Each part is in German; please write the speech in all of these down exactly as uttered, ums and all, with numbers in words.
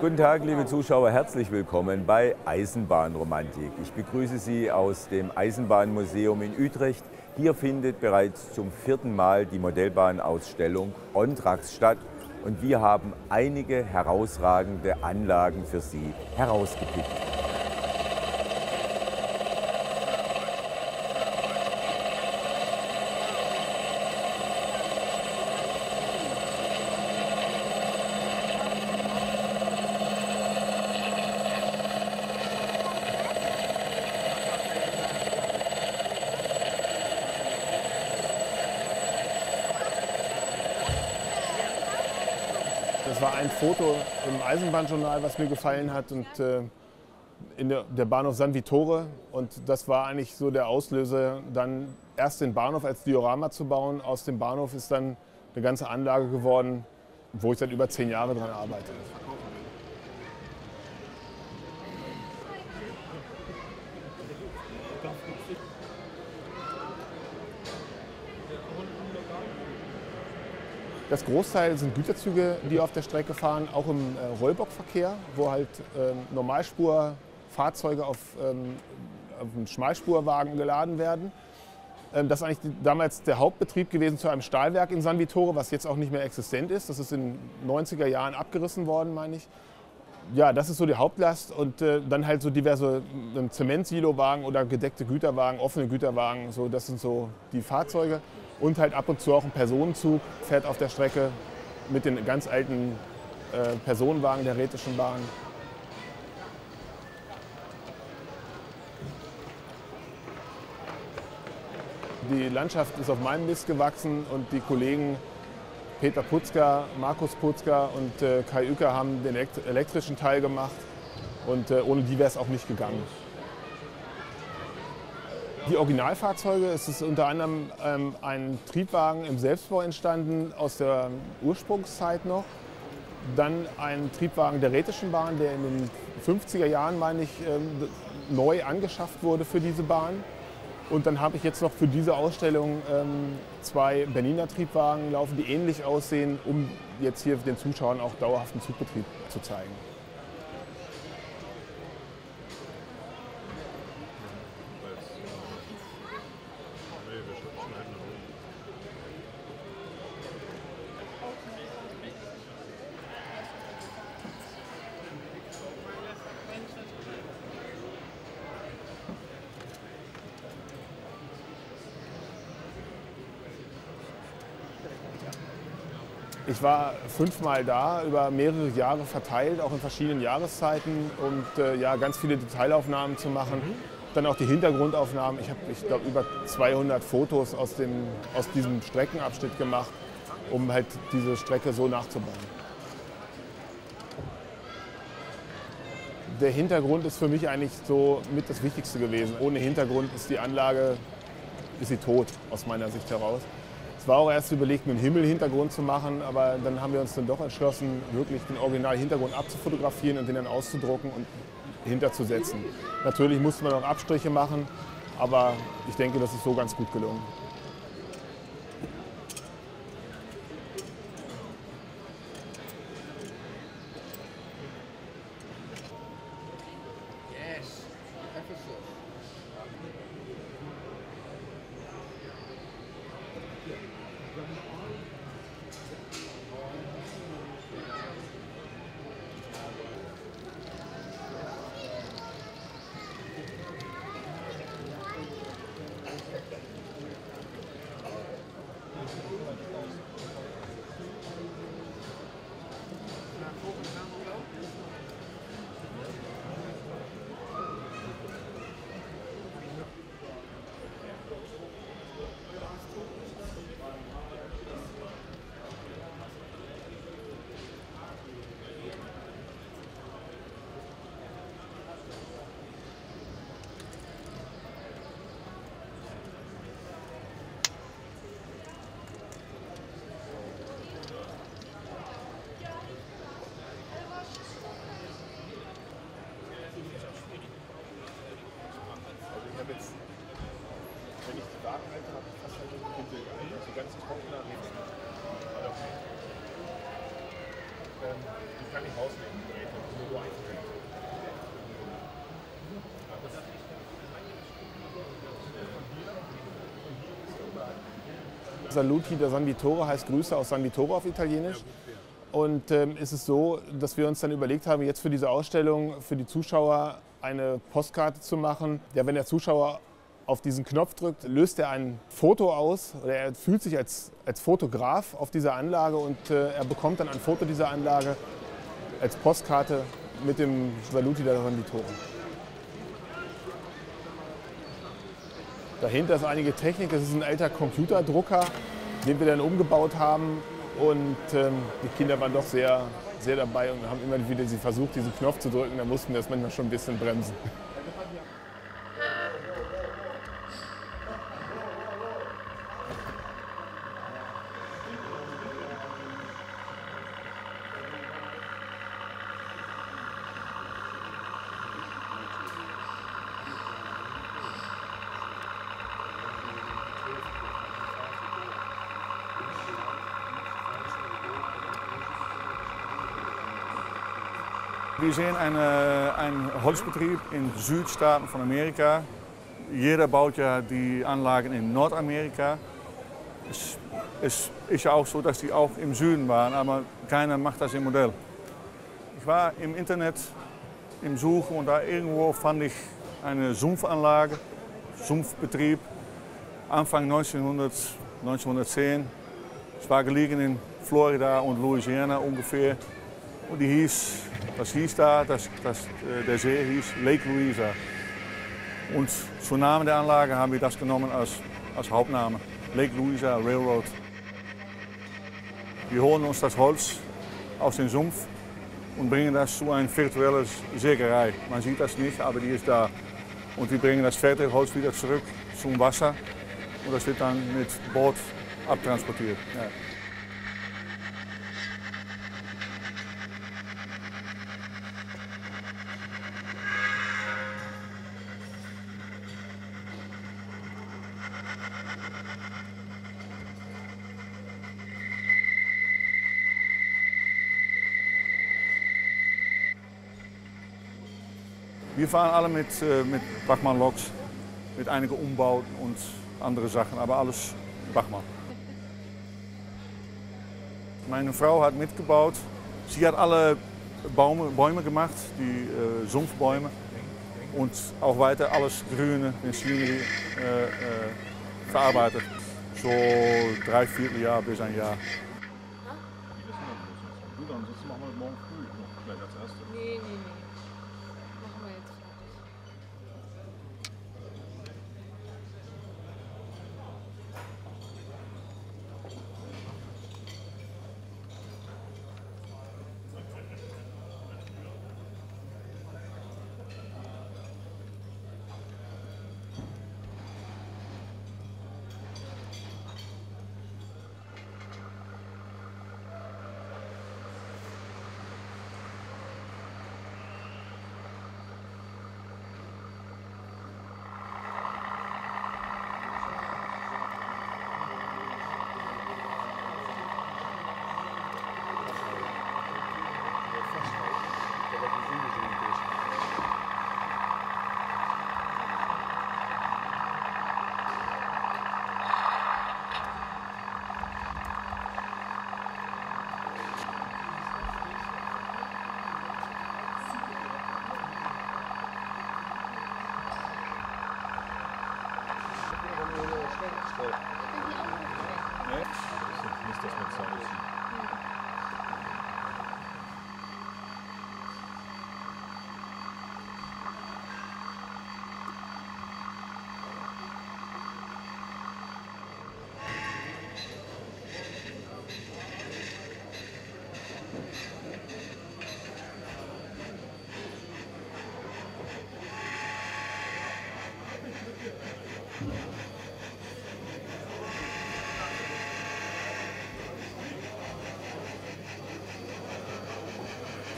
Guten Tag, liebe Zuschauer, herzlich willkommen bei Eisenbahnromantik. Ich begrüße Sie aus dem Eisenbahnmuseum in Utrecht. Hier findet bereits zum vierten Mal die Modellbahnausstellung ONTRAXS! Statt und wir haben einige herausragende Anlagen für Sie herausgepickt. Das war ein Foto im Eisenbahnjournal, was mir gefallen hat, und äh, in der, der Bahnhof San Vittore. Und das war eigentlich so der Auslöser, dann erst den Bahnhof als Diorama zu bauen. Aus dem Bahnhof ist dann eine ganze Anlage geworden, wo ich seit über zehn Jahren daran arbeite. Das Großteil sind Güterzüge, die auf der Strecke fahren, auch im äh, Rollbockverkehr, wo halt äh, Normalspurfahrzeuge auf, ähm, auf einen Schmalspurwagen geladen werden. Ähm, das ist eigentlich die, damals der Hauptbetrieb gewesen zu einem Stahlwerk in San Vittore, was jetzt auch nicht mehr existent ist. Das ist in den neunziger Jahren abgerissen worden, meine ich. Ja, das ist so die Hauptlast, und äh, dann halt so diverse äh, Zementsilowagen oder gedeckte Güterwagen, offene Güterwagen, so, das sind so die Fahrzeuge. Und halt ab und zu auch ein Personenzug fährt auf der Strecke mit den ganz alten äh, Personenwagen der Rätischen Bahn. Die Landschaft ist auf meinem Mist gewachsen, und die Kollegen Peter Putzka, Markus Putzka und äh, Kai Ücker haben den elektrischen Teil gemacht, und äh, ohne die wäre es auch nicht gegangen. Die Originalfahrzeuge, es ist unter anderem ähm, ein Triebwagen im Selbstbau entstanden, aus der Ursprungszeit noch. Dann ein Triebwagen der Rätischen Bahn, der in den fünfziger Jahren, meine ich, ähm, neu angeschafft wurde für diese Bahn. Und dann habe ich jetzt noch für diese Ausstellung ähm, zwei Bernina Triebwagen laufen, die ähnlich aussehen, um jetzt hier den Zuschauern auch dauerhaften Zugbetrieb zu zeigen. Ich war fünfmal da, über mehrere Jahre verteilt, auch in verschiedenen Jahreszeiten, und äh, ja, ganz viele Detailaufnahmen zu machen. Dann auch die Hintergrundaufnahmen. Ich habe, ich glaube, über zweihundert Fotos aus, dem, aus diesem Streckenabschnitt gemacht, um halt diese Strecke so nachzubauen. Der Hintergrund ist für mich eigentlich so mit das Wichtigste gewesen. Ohne Hintergrund ist die Anlage, ist sie tot, aus meiner Sicht heraus. Es war auch erst überlegt, einen Himmelhintergrund zu machen, aber dann haben wir uns dann doch entschlossen, wirklich den Originalhintergrund abzufotografieren und den dann auszudrucken und hinterzusetzen. Natürlich musste man auch Abstriche machen, aber ich denke, das ist so ganz gut gelungen. Saluti da San Vittore heißt Grüße aus San Vittore auf Italienisch. Und ähm, ist es so, dass wir uns dann überlegt haben, jetzt für diese Ausstellung für die Zuschauer eine Postkarte zu machen. Ja, wenn der Zuschauer auf diesen Knopf drückt, löst er ein Foto aus oder er fühlt sich als, als Fotograf auf dieser Anlage und äh, er bekommt dann ein Foto dieser Anlage als Postkarte mit dem Saluti da San Vittore. Dahinter ist einige Technik, das ist ein alter Computerdrucker, den wir dann umgebaut haben. Und ähm, die Kinder waren doch sehr, sehr dabei und haben immer wieder sie versucht, diesen Knopf zu drücken. Da mussten wir das manchmal schon ein bisschen bremsen. Wir sehen eine, einen Holzbetrieb in Südstaaten von Amerika. Jeder baut ja die Anlagen in Nordamerika. Es, es ist ja auch so, dass die auch im Süden waren, aber keiner macht das im Modell. Ich war im Internet im Suchen und da irgendwo fand ich eine Sumpfanlage, Sumpfbetrieb, Anfang neunzehnhundert, neunzehnhundertzehn. Es war gelegen in Florida und Louisiana ungefähr. Und die hieß, das hieß da, das, das, der See hieß Lake Louisa. Und zur Namen der Anlage haben wir das genommen als, als Hauptname, Lake Louisa Railroad. Wir holen uns das Holz aus dem Sumpf und bringen das zu einer virtuellen Sägerei. Man sieht das nicht, aber die ist da. Und wir bringen das fertige Holz wieder zurück zum Wasser und das wird dann mit Boot abtransportiert. Ja. Wir fahren alle mit, äh, mit Bachmann-Loks, mit einigen Umbauten und andere Sachen, aber alles Bachmann. Meine Frau hat mitgebaut. Sie hat alle Baume, Bäume gemacht, die äh, Sumpfbäume und auch weiter alles Grüne, den Scenery äh, äh, verarbeitet. So drei Vierteljahr bis ein Jahr.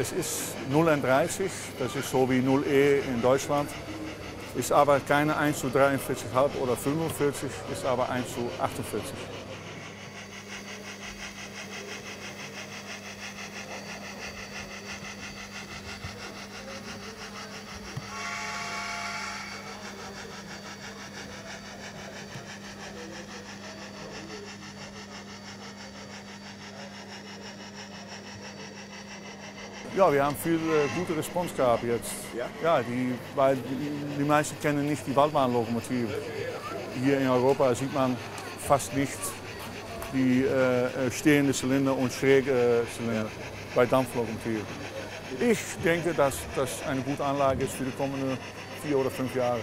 Es ist null Komma dreißig, das ist so wie null E in Deutschland, ist aber keine eins zu dreiundvierzig Komma fünf oder fünfundvierzig, ist aber eins zu achtundvierzig. Ja, wir haben viel äh, gute Response gehabt jetzt. Ja? Ja, die, weil die meisten kennen nicht die Waldbahnlokomotive. Hier in Europa sieht man fast nicht die äh, stehende Zylinder und schräge Zylinder ja. bei Dampflokomotiven. Ich denke, dass das eine gute Anlage ist für die kommenden vier oder fünf Jahre.